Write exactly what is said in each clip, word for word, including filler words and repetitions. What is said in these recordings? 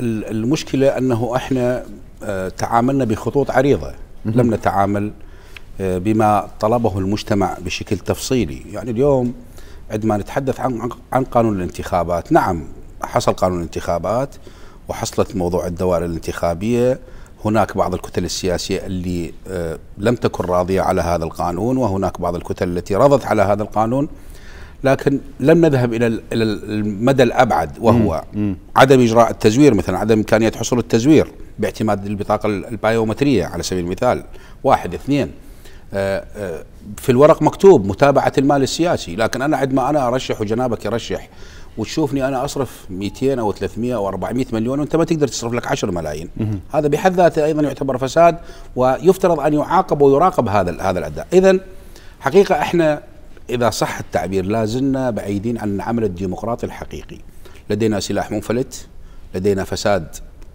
المشكلة أنه إحنا تعاملنا بخطوط عريضة، لم نتعامل بما طلبه المجتمع بشكل تفصيلي. يعني اليوم عندما نتحدث عن عن قانون الانتخابات، نعم حصل قانون الانتخابات وحصلت موضوع الدوائر الانتخابية، هناك بعض الكتل السياسية اللي لم تكن راضية على هذا القانون، وهناك بعض الكتل التي رضت على هذا القانون، لكن لم نذهب إلى المدى الأبعد، وهو مم. عدم إجراء التزوير مثلا، عدم إمكانية حصول التزوير باعتماد البطاقة البايومترية على سبيل المثال. واحد اثنين، في الورق مكتوب متابعة المال السياسي، لكن أنا عندما أنا أرشح وجنابك يرشح وتشوفني أنا أصرف مئتين أو ثلاثمئة أو أربعمئة مليون وأنت ما تقدر تصرف لك عشرة ملايين، مم. هذا بحد ذاته أيضا يعتبر فساد، ويفترض أن يعاقب ويراقب هذا هذا الأداء. إذن حقيقة إحنا إذا صح التعبير لازلنا بعيدين عن العمل الديمقراطي الحقيقي. لدينا سلاح منفلت، لدينا فساد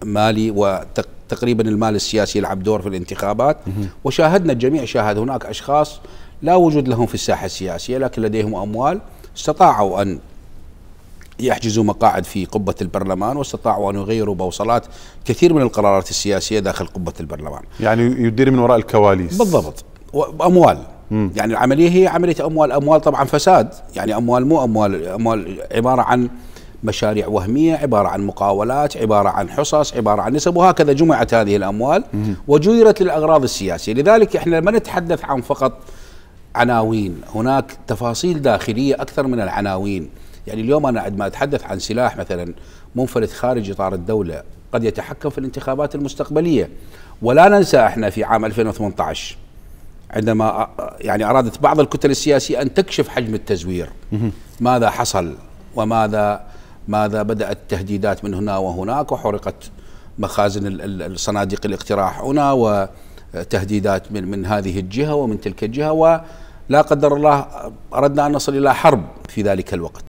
مالي، وتقريبا المال السياسي يلعب دور في الانتخابات، وشاهدنا الجميع شاهد هناك أشخاص لا وجود لهم في الساحة السياسية لكن لديهم أموال، استطاعوا أن يحجزوا مقاعد في قبة البرلمان، واستطاعوا أن يغيروا بوصلات كثير من القرارات السياسية داخل قبة البرلمان. يعني يدير من وراء الكواليس بالضبط، وأموال. يعني العملية هي عملية أموال، أموال طبعا فساد، يعني أموال مو أموال، أموال عبارة عن مشاريع وهمية، عبارة عن مقاولات، عبارة عن حصص، عبارة عن نسب، وهكذا جمعت هذه الأموال وجيرت للأغراض السياسية. لذلك إحنا ما نتحدث عن فقط عناوين، هناك تفاصيل داخلية أكثر من العناوين. يعني اليوم أنا عندما أتحدث عن سلاح مثلا منفلت خارج إطار الدولة قد يتحكم في الانتخابات المستقبلية، ولا ننسى إحنا في عام ألفين وثمانية عشر عندما يعني أرادت بعض الكتل السياسية أن تكشف حجم التزوير، ماذا حصل وماذا ماذا بدأت تهديدات من هنا وهناك، وحرقت مخازن الصناديق الاقتراح هنا، وتهديدات من من هذه الجهة ومن تلك الجهة، ولا قدر الله أردنا أن نصل إلى حرب في ذلك الوقت.